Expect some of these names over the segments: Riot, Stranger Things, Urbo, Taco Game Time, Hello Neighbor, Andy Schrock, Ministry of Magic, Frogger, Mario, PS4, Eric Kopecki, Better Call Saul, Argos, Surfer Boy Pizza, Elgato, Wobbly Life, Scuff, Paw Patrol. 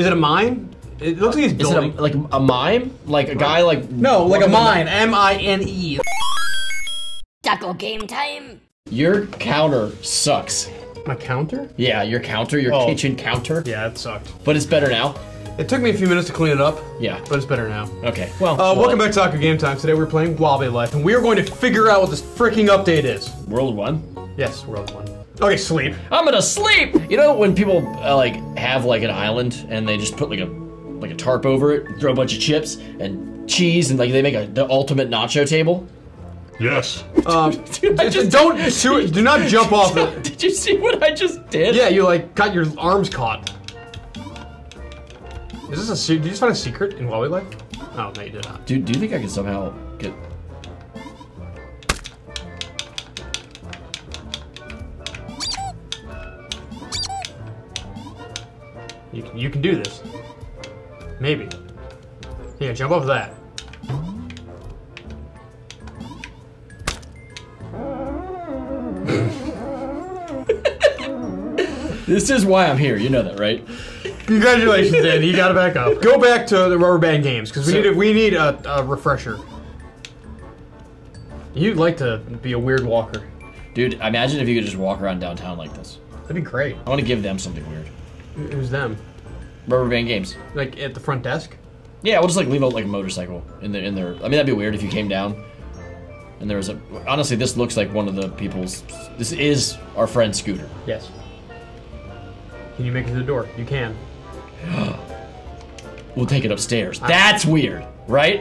Is it a mime? It looks like he's building. Is it a, like a mime? Like a guy like... No, like a mime. M-I-N-E. Taco Game Time. Your counter sucks. My counter? Yeah, your counter, your kitchen counter. Yeah, it sucked. But it's better now. It took me a few minutes to clean it up. Yeah. But it's better now. Okay. Well, welcome back to Taco Game Time. Today we're playing Wobbly Life, and we are going to figure out what this freaking update is. World 1? Yes, World 1. Okay, sleep. I'm gonna sleep! You know when people, like, have, like, an island, and they just put, like a tarp over it, throw a bunch of chips, and cheese, and, like, they make the ultimate nacho table? Yes. Dude, I just do not jump off it. Did you see what I just did? Yeah, you like got your arms caught. Is this a? Did you just find a secret in Wobbly Life? Oh no, you did not. Dude, do you think I can somehow get? You can do this. Maybe. Yeah, jump off that. This is why I'm here, you know that, right? Congratulations, Dan, you got it back up. Go back to the rubber band games, because we need a refresher. You'd like to be a weird walker. Dude, imagine if you could just walk around downtown like this. That'd be great. I want to give them something weird. Who's them? Rubber band games. Like, at the front desk? Yeah, we'll just like leave out like a motorcycle in there. I mean, that'd be weird if you came down. And there was a, honestly, this looks like one of the people's, this is our friend Scooter. Yes. Can you make it to the door? You can. We'll take it upstairs. That's weird, right?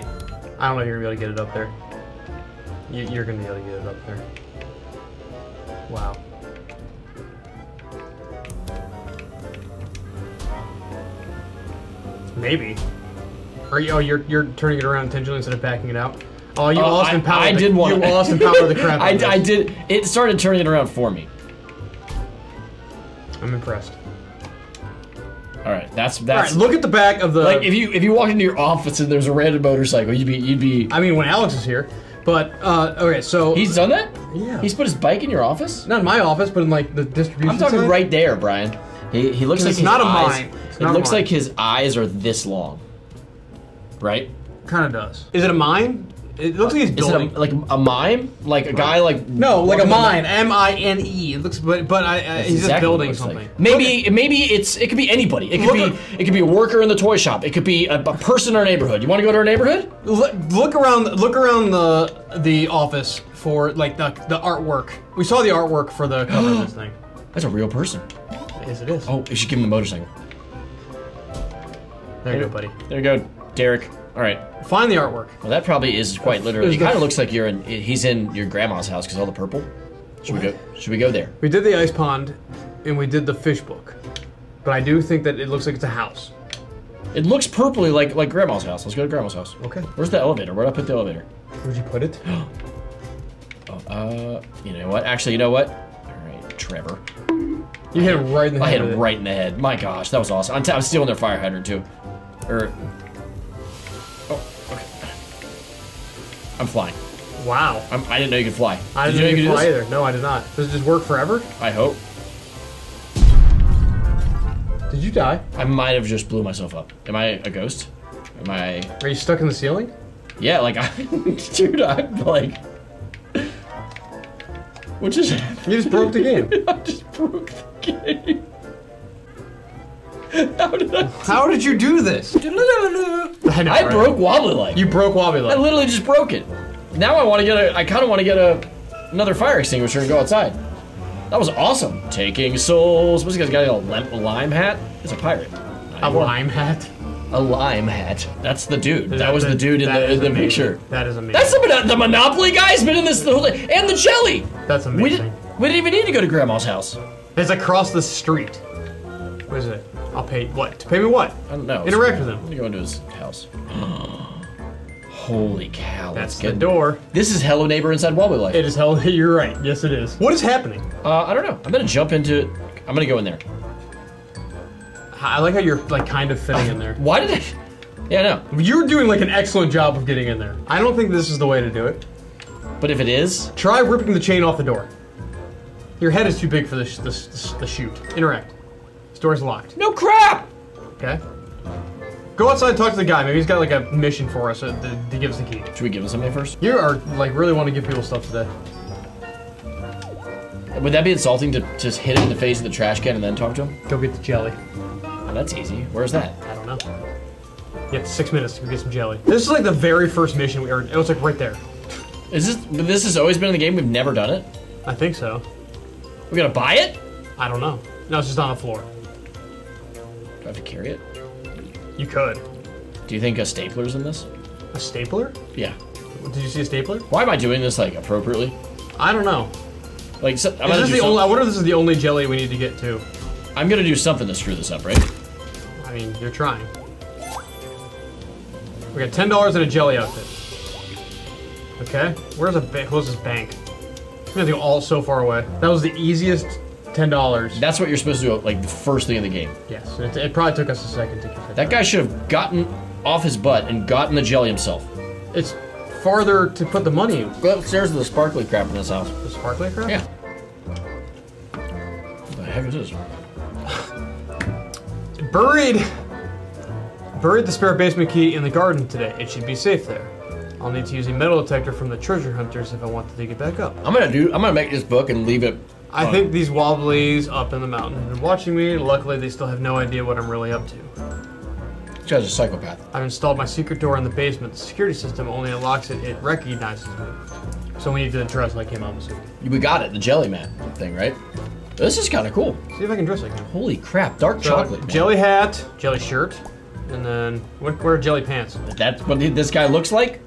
I don't know if you're gonna be able to get it up there. You're gonna be able to get it up there. Wow. Maybe. Are you? Oh, you're turning it around intentionally instead of backing it out. Oh, you lost in power. You lost in power the crap. I did. It started turning it around for me. I'm impressed. All right, that's. All right, look at the back of the. Like if you walk into your office and there's a random motorcycle, you'd be. I mean, when Alex is here, but okay, so he's done that. Yeah. He's put his bike in your office. Not in my office, but in like the distribution. I'm talking side. Right there, Brian. He looks like it's his not eyes, a mine. It's not looks a mine. Like his eyes are this long. Right. Kind of does. Is it a mine? It looks like he's building. Is it a, like a mime? Like a guy like no, like a mine. M-I-N-E. It looks, but he's exactly just building something. Like. Maybe it could be anybody. It could be a worker in the toy shop. It could be a person in our neighborhood. You want to go to our neighborhood? Look around the office for like the artwork. We saw the artwork for the cover of this thing. That's a real person. Yes, it is. Oh, you should give him the motorcycle. There you go, buddy. There you go, Derek. All right. Find the artwork. Well, that probably is quite literally. It kind of looks like you're in. He's in your grandma's house because all the purple. Should we go there? We did the ice pond, and we did the fish book, but I do think that it looks like it's a house. It looks purpley like grandma's house. Let's go to grandma's house. Okay. Where's the elevator? Where'd I put the elevator? Where'd you put it? You know what? Actually, you know what? All right, Trevor. You hit him right in the head. I hit him right in the head. My gosh, that was awesome. I'm stealing their fire hydrant too. I'm flying. Wow. I didn't know you could fly. I didn't know you could fly either. No, I did not. Does it just work forever? I hope. Did you die? I might have just blew myself up. Am I a ghost? Are you stuck in the ceiling? Yeah, like dude, I'm like. What just happened? You just broke the game. I just broke the game. How did you do this? I broke Wobbly Life. You broke Wobbly Life. I literally just broke it. Now I want to get a. I kind of want to get another fire extinguisher and go outside. That was awesome. Taking souls. What's this guy's got? A lime hat. It's a pirate. A lime hat. A lime hat. That's the dude. That was the dude in the picture. That is amazing. That's the Monopoly guy's been in this the whole day. And the jelly. That's amazing. We didn't even need to go to Grandma's house. It's across the street. What is it? I'll pay what? To pay me what? I don't know. Interact with him. I'm gonna go into his house. Holy cow. That's the door. This is Hello Neighbor inside Wobbly Life. It is Hello. You're right. Yes, it is. What is happening? I don't know. I'm gonna jump into it. I'm gonna go in there. I like how you're like kind of fitting in there. Why did I? Yeah, I know. You're doing like an excellent job of getting in there. I don't think this is the way to do it. But if it is, try ripping the chain off the door. Your head is too big for this. The chute. Interact. Door's locked. No crap! Okay. Go outside and talk to the guy. Maybe he's got like a mission for us to give us the key. Should we give him something first? You are like really want to give people stuff today. Would that be insulting to just hit him in the face of the trash can and then talk to him? Go get the jelly. Oh, that's easy. Where's that? I don't know. You have 6 minutes to go get some jelly. This is like the very first mission we earned. It was like right there. This has always been in the game? We've never done it? I think so. We're gonna buy it? I don't know. No, it's just on the floor. Do I have to carry it? You could. Do you think a stapler's in this? A stapler? Yeah. Did you see a stapler? Why am I doing this like appropriately? I don't know. Like, so, I'm gonna do I wonder if this is the only jelly we need to get to. I'm gonna do something to screw this up, right? I mean, you're trying. We got $10 in a jelly outfit. Okay, where's the closest bank? I'm gonna go all so far away. That was the easiest $10. That's what you're supposed to do, like the first thing in the game. Yes, it probably took us a second to get that. That guy should have gotten off his butt and gotten the jelly himself. It's farther to put the money in. Go upstairs to the sparkly crap in this house. The sparkly crap? Yeah. What the heck is this? Buried the spare basement key in the garden today. It should be safe there. I'll need to use a metal detector from the treasure hunters if I want to dig it back up. I'm gonna make this book and leave it. I think these wobblies up in the mountain have been watching me. Luckily, they still have no idea what I'm really up to. This guy's a psychopath. I've installed my secret door in the basement. The security system only unlocks it. It recognizes me. So we need to dress like him, obviously. We got it. The jelly man thing, right? This is kind of cool. See if I can dress like him. Holy crap! Dark chocolate. Man. Jelly hat, jelly shirt, and then what? Wear jelly pants. That's what this guy looks like.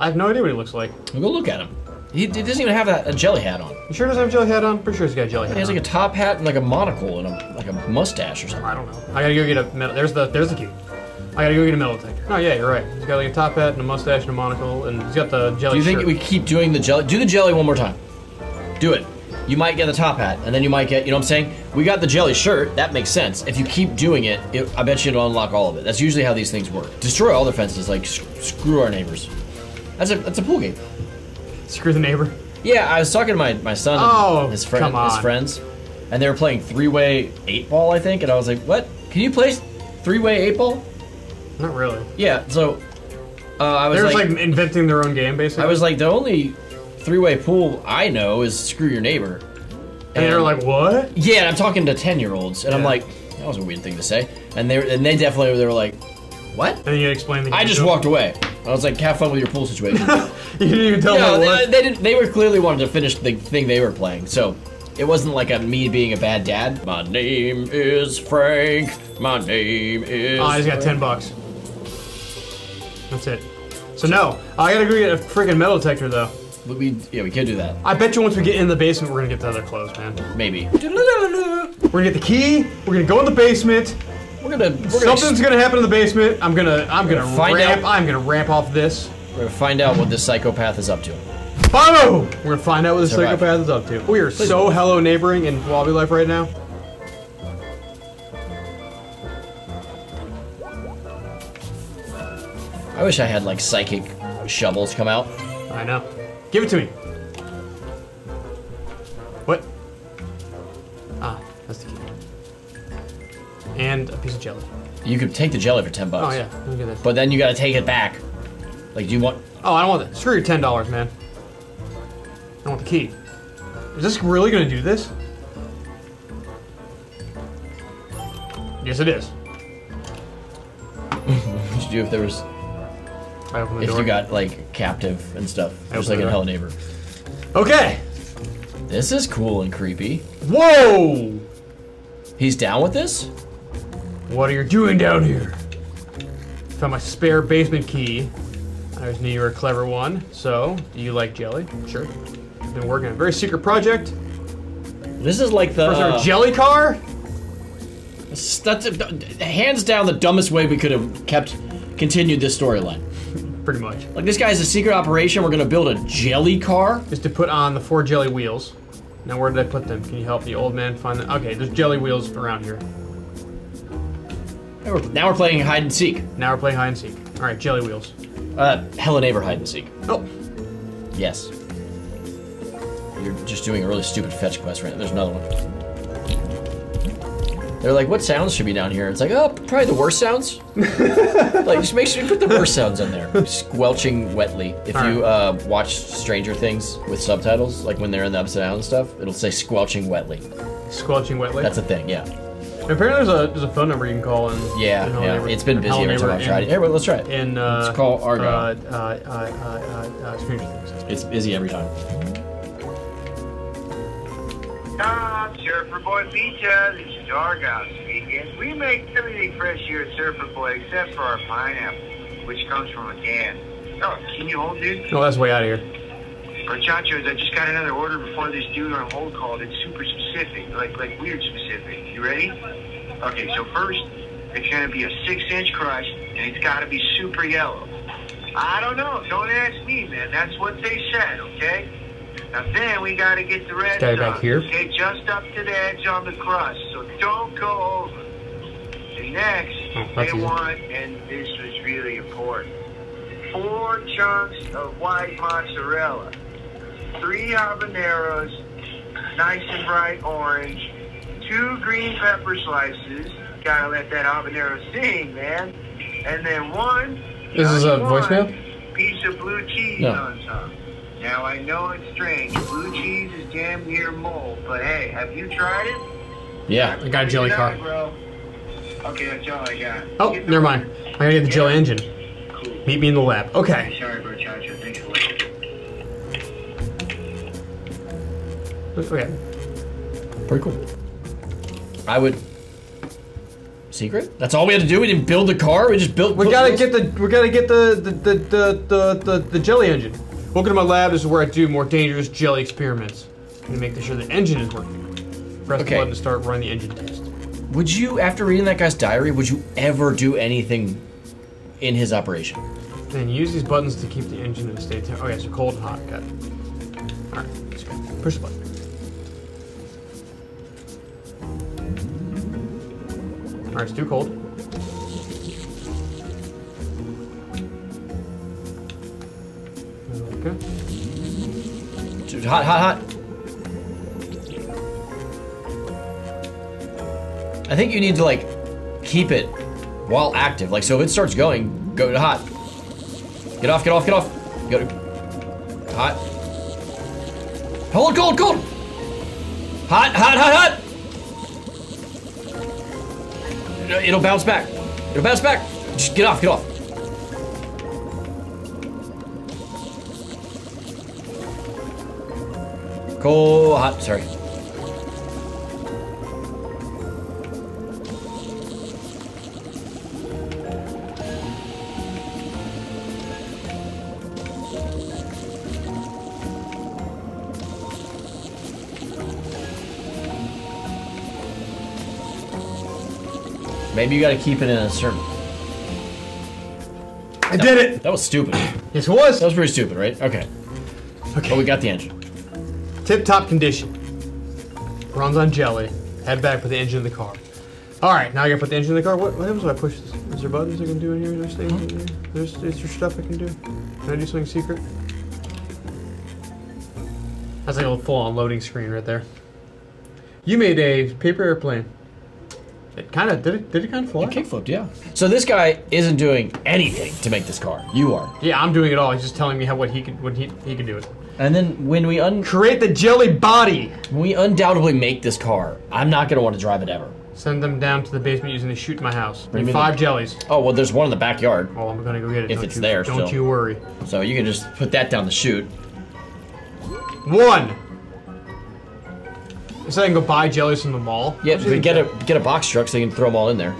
I have no idea what he looks like. Well, go look at him. He doesn't even have a jelly hat on. He sure doesn't have a jelly hat on? Pretty sure he's got a jelly hat on. He has like a top hat and like a monocle and a mustache or something. I don't know. I gotta go get a metal. There's the key. I gotta go get a metal detector. Oh yeah, you're right. He's got like a top hat and a mustache and a monocle and he's got the jelly shirt. Do you think we keep doing the jelly? Do the jelly one more time. Do it. You might get the top hat and then you might get, you know what I'm saying? We got the jelly shirt. That makes sense. If you keep doing it, I bet you it'll unlock all of it. That's usually how these things work. Destroy all their fences. Like screw our neighbors. That's a pool game. Screw the neighbor. Yeah, I was talking to my son and his friends, and they were playing three-way 8-ball, I think, and I was like, "What? Can you play three-way 8-ball?" Not really. Yeah. So I was like inventing their own game, basically. I was like, the only three-way pool I know is screw your neighbor. And they're like, "What?" Yeah, and I'm talking to 10-year-olds, and I'm like, "That was a weird thing to say," and they definitely were like, "What?" And then you explained the game. I just walked away. I was like, have fun with your pool situation. You didn't even tell them what. They were clearly wanting to finish the thing they were playing, so it wasn't like me being a bad dad. My name is Frank. My name is... Oh, I just got $10. That's it. So no, I gotta go get a freaking metal detector, though. We can't do that. I bet you once we get in the basement, we're gonna get the other clothes, man. Maybe. We're gonna get the key, we're gonna go in the basement, something's gonna happen in the basement. I'm gonna ramp off this. We're gonna find out what this psychopath is up to. Follow! We're gonna find out what this psychopath is up to. We are so Hello Neighboring in Wobbly Life right now. I wish I had like psychic shovels come out. I know. Give it to me. What? Ah, that's the key. And a piece of jelly. You could take the jelly for $10. Oh yeah, look at this. But then you gotta take it back. Like, do you want? Oh, I don't want that. Screw your $10, man. I want the key. Is this really gonna do this? Yes, it is. What would you do if there was? I open the door. If you got like captive and stuff, just like in Hello Neighbor. Okay. This is cool and creepy. Whoa. He's down with this? What are you doing down here? Found my spare basement key. I always knew you were a clever one. So, do you like jelly? Sure. I've been working on a very secret project. This is like the... First, our jelly car? That's hands down the dumbest way we could have continued this storyline. Pretty much. Like, this guy's a secret operation. We're gonna build a jelly car. Just to put on the 4 jelly wheels. Now, where did I put them? Can you help the old man find them? Okay, there's jelly wheels around here. Now we're playing hide and seek. Now we're playing hide and seek. All right, jelly wheels. Hello Neighbor hide and seek. Oh. Yes. You're just doing a really stupid fetch quest right now. There's another one. They're like, what sounds should be down here? It's like, oh, probably the worst sounds. Like, just make sure you put the worst sounds in there. Squelching wetly. If you watch Stranger Things with subtitles, like when they're in the upside down and stuff, it'll say squelching wetly. Squelching wetly? That's a thing, yeah. Apparently there's a phone number you can call and it's been busy every time I've tried it. Hey, well, let's try it. And, let's call Argo. Stranger Things. It's busy every time. Surfer Boy Pizza, this is Argos speaking. We make everything fresh here at Surfer Boy except for our pineapple, which comes from a can. Oh, can you hold, dude? No, that's way out of here. Chachos, I just got another order before this dude on hold called. It's super specific, like weird specific. You ready? Okay, so first, it's gonna be a 6-inch crust, and it's gotta be super yellow. I don't know, don't ask me, man. That's what they said, okay? Now then we gotta get the red sauce, back here. Okay, just up to the edge on the crust, so don't go over. And next, they want, and this was really important, 4 chunks of white mozzarella. 3 habaneros, nice and bright orange, 2 green pepper slices, gotta let that habanero sing, man, and then one voicemail? Piece of blue cheese on top. Now I know it's strange, blue cheese is damn near mold, but hey, have you tried it? Yeah, I got a jelly car. Bro. Okay, that's all I got. Oh, never mind. I gotta get the jelly engine. Cool. Meet me in the lab. Okay. Sorry, bro, Chacho. Thanks a lot. Okay. Pretty cool. I would. Secret? That's all we had to do. We didn't build the car. We just built. We gotta get the jelly engine. Welcome to my lab. This is where I do more dangerous jelly experiments. I'm gonna make sure the engine is working. Press the button to start running the engine test. Would you, after reading that guy's diary, would you ever do anything in his operation? And use these buttons to keep the engine in a state. Oh yeah, so cold and hot. Got it. All right, let's go. Push the button. All right, it's too cold. Okay. Hot, hot, hot. I think you need to like keep it while active. Like, so if it starts going, go to hot. Get off, get off, get off. Go to hot. Hold, cold, cold. Hot, hot, hot, hot. It'll bounce back. It'll bounce back. Just get off, get off. Cold, hot, sorry. Maybe you gotta keep it in a certain... I did it! That was stupid. Yes, it was. That was pretty stupid, right? Okay. Okay. But we got the engine. Tip-top condition. Runs on jelly. Head back for the engine of the car. All right, now I gotta put the engine in the car. What happens when I push this? Is there buttons I can do in here? Is there, is there stuff I can do? Can I do something secret? That's like a full-on loading screen right there. You made a paper airplane. It kind of did it kind of fly? It kickflipped, yeah. So this guy isn't doing anything to make this car. You are. Yeah, I'm doing it all. He's just telling me how what he could do it. And then when we create the jelly body, we undoubtedly make this car. I'm not gonna want to drive it ever. Send them down to the basement using the chute in my house. Bring 5 jellies. Oh well, there's one in the backyard. Oh, I'm gonna go get it. If it's there, don't you worry. So you can just put that down the chute. 1. So I can go buy jellies from the mall? Yeah, we get a box truck so you can throw them all in there.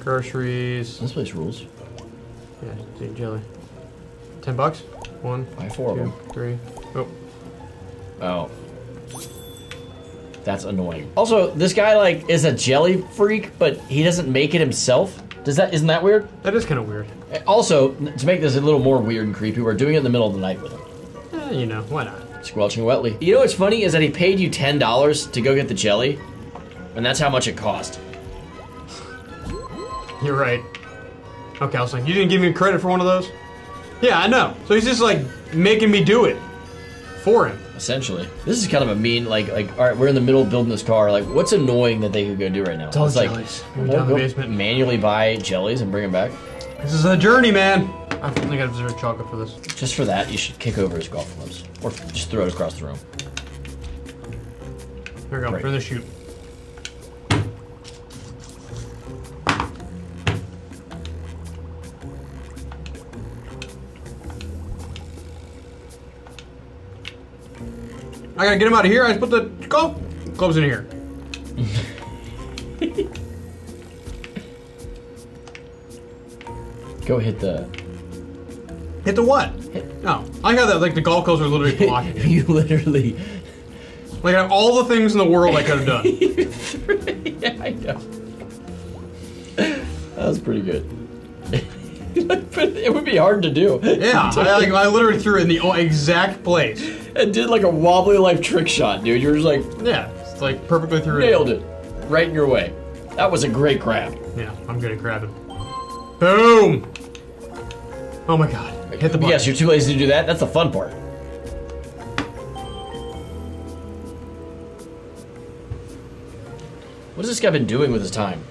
Groceries. This place rules. Yeah, dude, jelly. $10? 1, buy 4 2, of them. 3. Oh. Oh. That's annoying. Also, this guy like is a jelly freak, but he doesn't make it himself. Isn't that weird? That is kind of weird. Also, to make this a little more weird and creepy, we're doing it in the middle of the night with him. You know, why not? Squelching wetly. You know what's funny is that he paid you $10 to go get the jelly, and that's how much it cost. You're right. Okay, I was like, you didn't give me credit for one of those? Yeah, I know. So he's just like making me do it for him. essentially. This is kind of a mean, like, all right, we're in the middle of building this car. Like, what's annoying that they could go do right now? It's all jellies. Like, down the basement. Manually buy jellies and bring them back. This is a journey, man. I don't think I deserve chocolate for this. Just for that, you should kick over his golf clubs. Or just throw it across the room. Here we go, for the shoot. I gotta get him out of here. I just put the golf clubs in here. Go hit the... Hit the what? Hit. No. I got that, like, the golf clubs were literally blocking it. You literally... Like, I have all the things in the world I could have done. Yeah, I know. That was pretty good. It would be hard to do. Yeah, I literally threw it in the exact place. And did like a wobbly life trick shot, dude. You were just like, yeah, it's like perfectly through it. Nailed it. Right in your way. That was a great grab. Yeah, I'm good at grabbing. Boom! Oh my god. Hit the button. Yes, you're too lazy to do that. That's the fun part. What has this guy been doing with his time?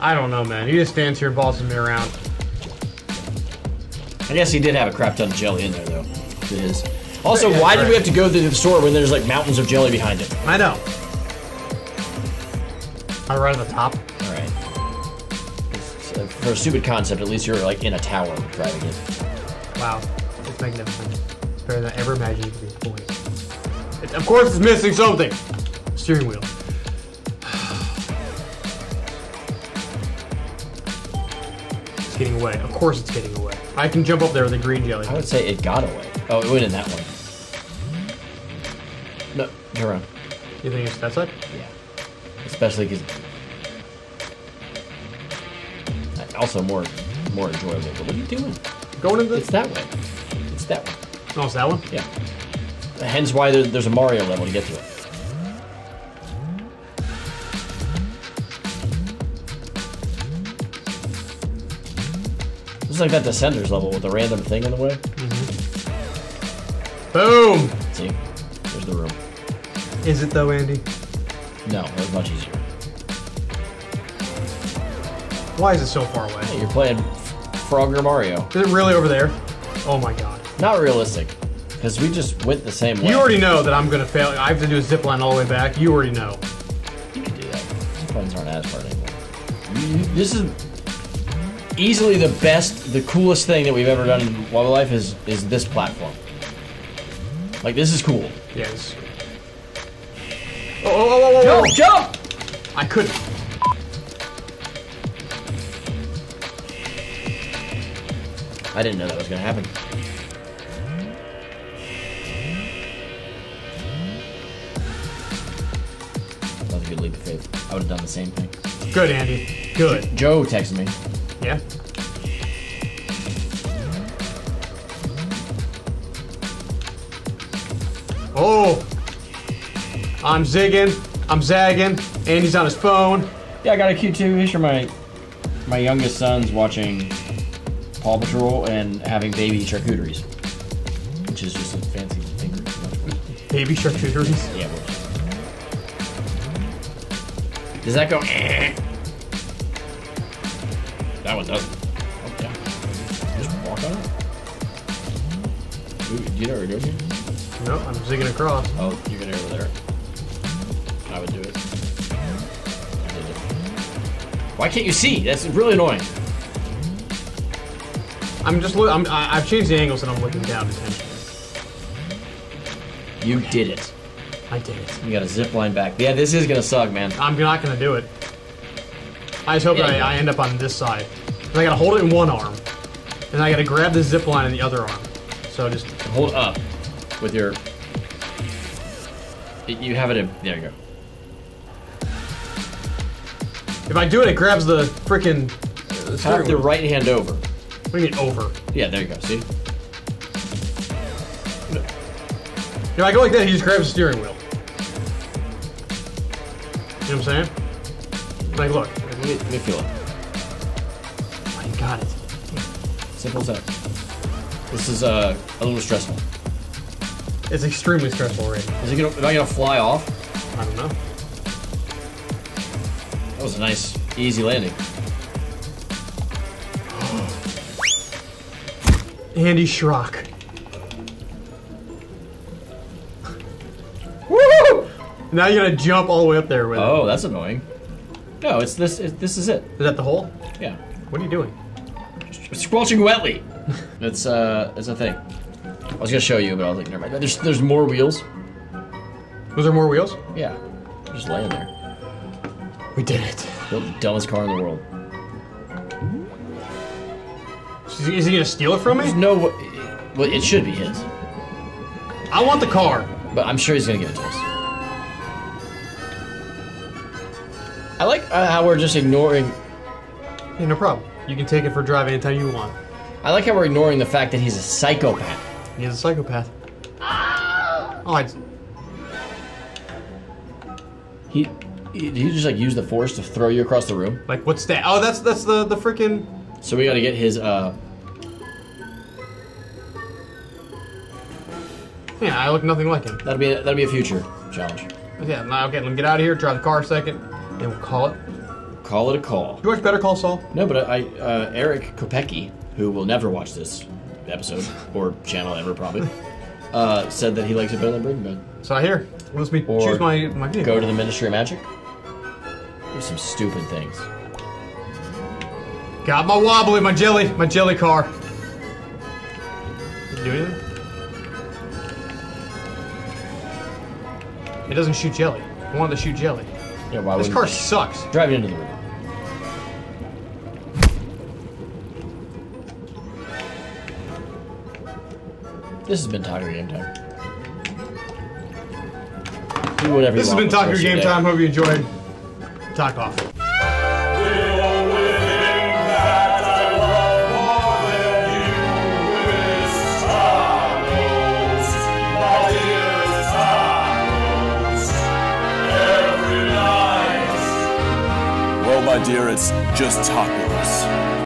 I don't know, man. He just stands here and bosses me around. I guess he did have a crap ton of jelly in there, though. It is. Also, yeah, why did we have to go through the store when there's like mountains of jelly behind it? I know. I right at the top. All right. So for a stupid concept, at least you're like in a tower driving it. Wow, it's magnificent. It's better than I ever imagined these boys. It, of course, it's missing something. Steering wheel. It's getting away. Of course, it's getting away. I can jump up there with the green jelly. I would say it got away. Oh, it went in that way. No, turn around. You think it's that side? Yeah. Especially because... Also more enjoyable. But what are you doing? Going into... It's that way. It's that way. Oh, it's that one? Yeah. Hence why there's a Mario level to get to it. Like that Descenders level with a random thing in the way. Mm-hmm. Boom! See? There's the room. Is it though, Andy? No, it was much easier. Why is it so far away? Hey, you're playing Frogger Mario. Is it really over there? Oh my god. Not realistic. Because we just went the same way. You already know that I'm going to fail. I have to do a zipline all the way back. You already know. You can do that. These buttons aren't as hard anymore. This is... Easily the best, the coolest thing that we've ever done in Wobbly Life is this platform. Like, this is cool. Yes. Oh, jump! I couldn't. I didn't know that was gonna happen. That was a good leap of faith. I would've done the same thing. Good, Andy. Good. Joe texted me. Yeah. Oh! I'm zigging. I'm zagging. Andy's on his phone. Yeah, I got a Q2. Here's for my youngest son's watching Paw Patrol and having baby charcuteries. Which is just a fancy thing. Baby charcuteries? Yeah, well. Does that go... That one doesn't. Oh, yeah. Just walk on it. Ooh, do you know where you're going? No, I'm zigging across. Oh, you're gonna go over there. I would do it. I did it. Why can't you see? That's really annoying. I'm just looking. I've changed the angles and I'm looking down intentionally. You did it. I did it. You got a zip line back. Yeah, this is gonna suck, man. I'm not gonna do it. I just hope I end up on this side. And I gotta hold it in one arm, and I gotta grab the zip line in the other arm. So just hold up with your. You have it in. There you go. If I do it, it grabs the freaking. Have your right hand over. What do you mean over? Yeah, there you go. See. If I go like that, he just grabs the steering wheel. You know what I'm saying? Like, look. Let me feel it. I got it. Simple as that. This is a little stressful. It's extremely stressful right now. Is it not gonna fly off? I don't know. That was a nice, easy landing. Andy Schrock. Woo! Now you gotta jump all the way up there with it. Oh, that's annoying. No, it's this is it. Is that the hole? Yeah. What are you doing? Squelching wetly. That's a thing. I was gonna show you, but I was like, never mind. There's more wheels. Was there more wheels? Yeah. Just laying there. We did it. Built the dumbest car in the world. Is he gonna steal it from me? There's no way. Well, it should be his. I want the car. But I'm sure he's gonna give it to us. I like how we're just ignoring. Hey, no problem. You can take it for a drive anytime you want. I like how we're ignoring the fact that he's a psychopath. He is a psychopath. Oh, Did he just like use the force to throw you across the room? Like, what's that? Oh, that's the freaking. So we gotta get his. Yeah, I look nothing like him. That'll be a future challenge. Yeah, now okay, let me get out of here. Try the car a second, and we'll call it. Call it a call. Did you watch Better Call Saul? No, but I Eric Kopecki, who will never watch this episode or channel ever probably, said that he likes it better than Breaking Bad. So I hear. Let me or choose my video. Go to the Ministry of Magic. There's some stupid things. Got my wobbly, my jelly car. Did you do anything? It doesn't shoot jelly. I wanted to shoot jelly. Yeah, why this car sucks. Drive it into the river. This has been Taco Game Time. Do whatever you want. This has been Taco Game Time. Hope you enjoyed. Talk off. My dear, it's just tacos.